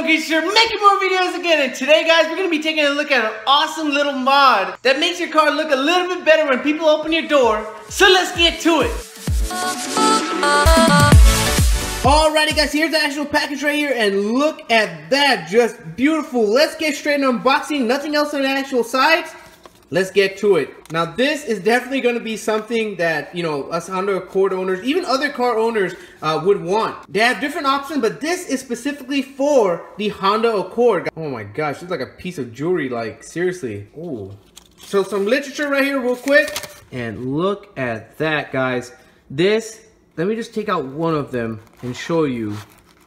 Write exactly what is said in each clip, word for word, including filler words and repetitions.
Stone Creature here, making more videos again, and today guys we're going to be taking a look at an awesome little mod that makes your car look a little bit better when people open your door, so let's get to it. Alrighty guys, here's the actual package right here, and look at that, just beautiful. Let's get straight into unboxing, nothing else on the actual sides. Let's get to it. Now this is definitely going to be something that, you know, us Honda Accord owners, even other car owners uh, would want. They have different options, but this is specifically for the Honda Accord. Oh my gosh, it's like a piece of jewelry, like seriously. Ooh. So some literature right here real quick. And look at that guys. This, let me just take out one of them and show you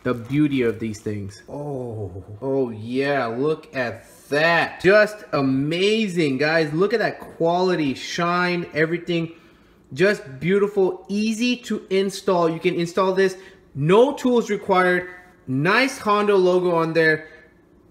the beauty of these things. Oh, oh yeah, look at that. Just amazing, guys. Look at that quality, shine, everything. Just beautiful, easy to install. You can install this, no tools required. Nice Honda logo on there.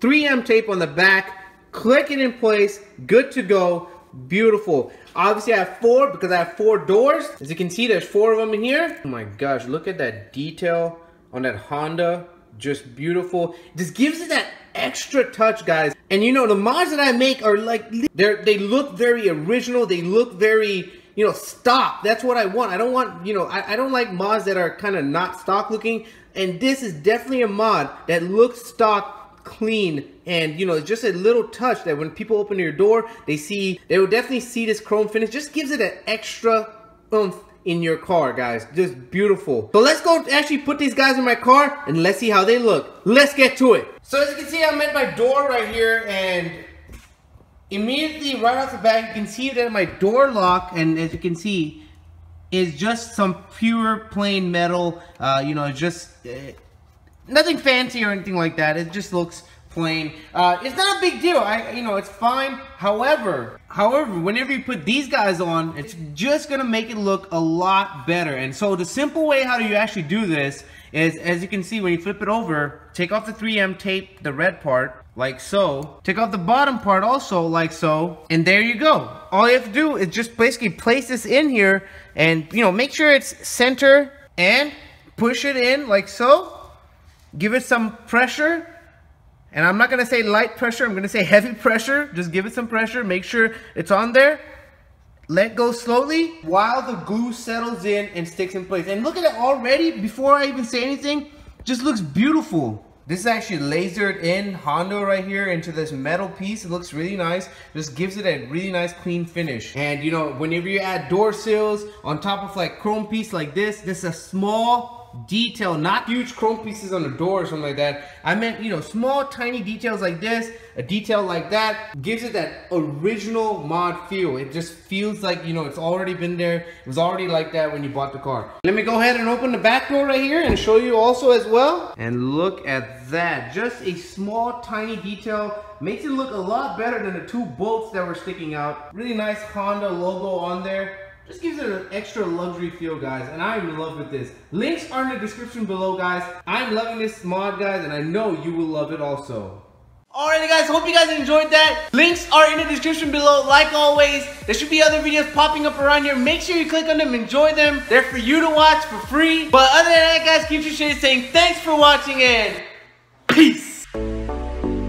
three M tape on the back. Click it in place, good to go. Beautiful. Obviously I have four because I have four doors. As you can see, there's four of them in here. Oh my gosh, look at that detail on that Honda, just beautiful. This gives it that extra touch, guys. And you know, the mods that I make are like, they're, they look very original, they look very, you know, stock. That's what I want. I don't want, you know, I, I don't like mods that are kind of not stock looking. And this is definitely a mod that looks stock, clean, and you know, just a little touch that when people open your door, they see, they will definitely see this chrome finish. Just gives it an extra oomph in your car, guys. Just beautiful. So let's go actually put these guys in my car and let's see how they look. Let's get to it. So as you can see, I'm at my door right here, and immediately right off the bat you can see that my door lock, and as you can see, is just some pure plain metal. Uh, you know, just uh, nothing fancy or anything like that. It just looks plain. Uh, it's not a big deal. I, you know, it's fine. However, however, whenever you put these guys on, it's just gonna make it look a lot better. And so the simple way how do you actually do this is, as you can see, when you flip it over, take off the three M tape, the red part, like so. Take off the bottom part also, like so. And there you go. All you have to do is just basically place this in here, and you know, make sure it's center and push it in like so. Give it some pressure, and I'm not gonna say light pressure, I'm gonna say heavy pressure. Just give it some pressure, make sure it's on there. Let go slowly while the glue settles in and sticks in place. And look at it already, before I even say anything, just looks beautiful. This is actually lasered in Honda right here into this metal piece. It looks really nice. Just gives it a really nice clean finish. And you know, whenever you add door sills on top of like chrome piece like this, this is a small detail, not huge chrome pieces on the door or something like that. I meant, you know, small tiny details like this, a detail like that, gives it that original mod feel. It just feels like, you know, it's already been there. It was already like that when you bought the car. Let me go ahead and open the back door right here and show you also as well. And look at that, just a small tiny detail. Makes it look a lot better than the two bolts that were sticking out. Really nice Honda logo on there. Just gives it an extra luxury feel, guys, and I'm in love with this. Links are in the description below, guys. I'm loving this mod, guys, and I know you will love it also. Alrighty guys, hope you guys enjoyed that. Links are in the description below, like always. There should be other videos popping up around here. Make sure you click on them, enjoy them. They're for you to watch for free. But other than that, guys, keep your shades saying thanks for watching and peace.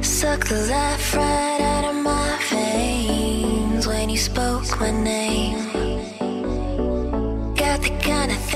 Suck the life right out of my veins when you spoke my name. The kind of